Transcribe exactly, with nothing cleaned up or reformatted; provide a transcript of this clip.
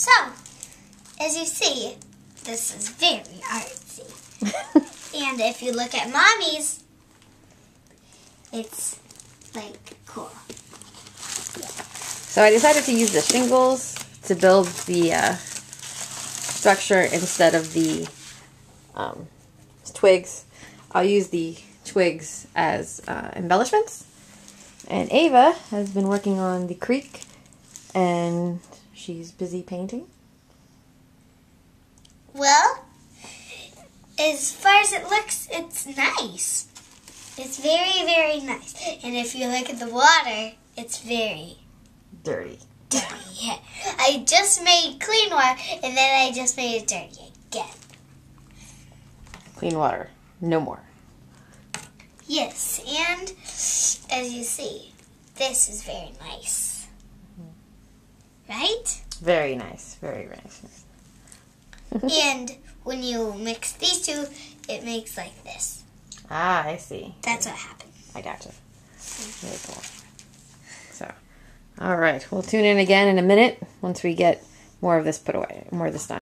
So, as you see, this is very artsy. And if you look at Mommy's, it's like cool. Yeah. So I decided to use the shingles to build the uh, structure instead of the um, twigs. I'll use the twigs as uh, embellishments. And Ava has been working on the creek, and she's busy painting. Well, as far as it looks, it's nice. It's very, very nice. And if you look at the water, it's very dirty. Dirty. Yeah. I just made clean water, and then I just made it dirty again. Clean water. No more. Yes, and as you see, this is very nice. Mm-hmm. Right? Very nice. Very nice. And when you mix these two, it makes like this. Ah, I see. That's what happened. I gotcha. Very cool. So, all right. We'll tune in again in a minute once we get more of this put away, more of this done.